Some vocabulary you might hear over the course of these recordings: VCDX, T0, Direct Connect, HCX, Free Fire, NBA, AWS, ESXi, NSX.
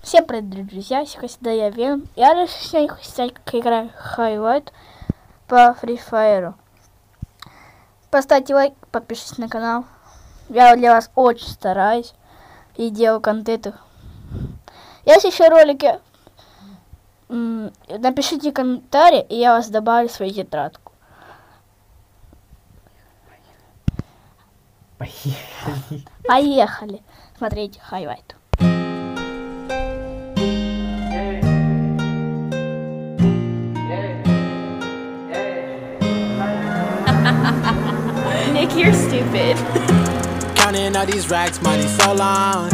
Всем привет, друзья! Сегодня я Вен. Я решил играю Highlight по Free Fire. Поставьте лайк, подпишитесь на канал. Я для вас очень стараюсь и делаю контенты. Если еще ролики, напишите комментарии, и я вас добавлю в свою тетрадку. Поехали смотреть Highlight. Nick, you're stupid. Counting all these racks, money so long.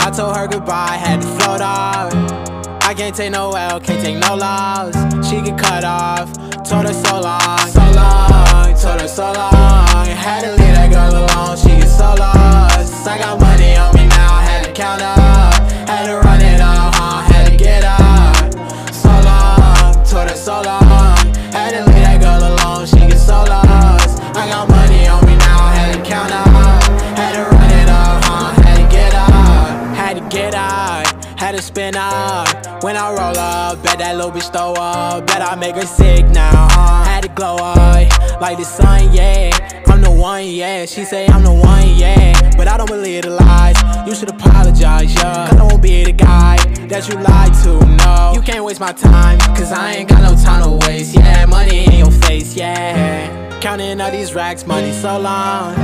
I told her goodbye, had to float off. I can't take no L, can't take no loss. She get cut off, told her so long. So long, told her so long. Had to leave that girl alone, she get so lost. I got money on me now, had to count up. Had to run it all, had to get up. So long, told her so long. Had to leave that girl alone, she get so lost. I got money on me now, had to count up. Had to run it up, had to get up. Had to get up, had to spin up. When I roll up, bet that little bitch throw up. Bet I make her sick now, Had to glow up, like the sun, yeah. I'm the one, yeah, she say I'm the one, yeah. But I don't believe the lies, you should apologize, yeah. Cause I won't be the guy that you lied to, no. You can't waste my time, cause I ain't got no time to waste, yeah. Money in your face, yeah. Counting all these racks, money so long.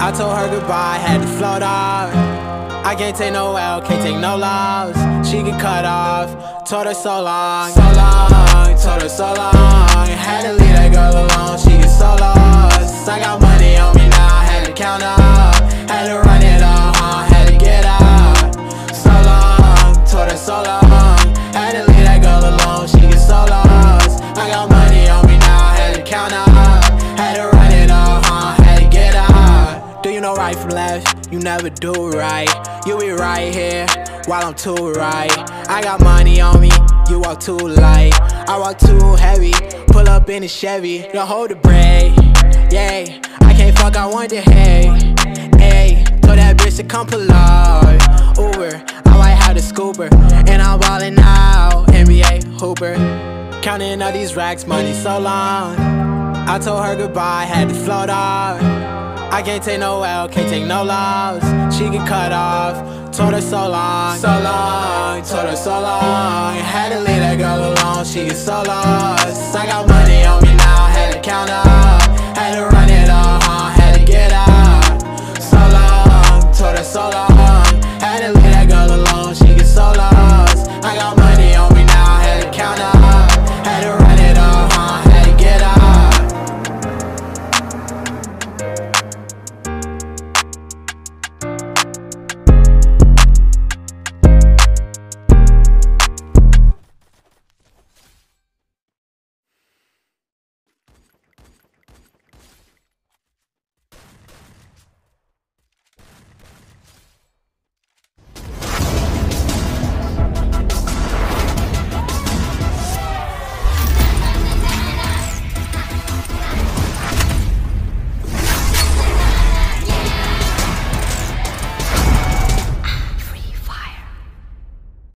I told her goodbye, had to float off. I can't take no L, can't take no loss. She get cut off, told her so long. So long, told her so long. Had to leave that girl alone, she get so lost. I got money on me now, had to count up. Had to run it all, had to get up. So long, told her so long. Had to leave that girl alone, she get so lost. I got money on me now, had to count up. Had to run it all, had to get up. Do you know right from left? You never do right. You be right here, while I'm too right. I got money on me, you walk too light. I walk too heavy, pull up in a Chevy. Don't hold the brake, yay. I can't fuck, I want the hay, ayy. Told that bitch to come pull up, Uber. I like how to scooper, and I'm ballin' out, NBA hooper. Counting all these racks, money so long. I told her goodbye, had to float off. I can't take no L, can't take no loss. She get cut off, told her so long. So long, told her so long. Had to leave that girl alone, she get so lost. I got money on me now, had to count up. Had to run it all.